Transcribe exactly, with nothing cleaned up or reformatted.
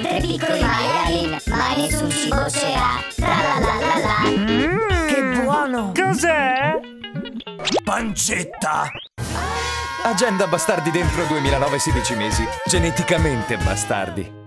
per piccoli maiali, mani sul cibo c'era, tra la la la la. Mm, che buono! Cos'è? Pancetta! Agenda Bastardi dentro duemilanove sedici mesi. Geneticamente bastardi.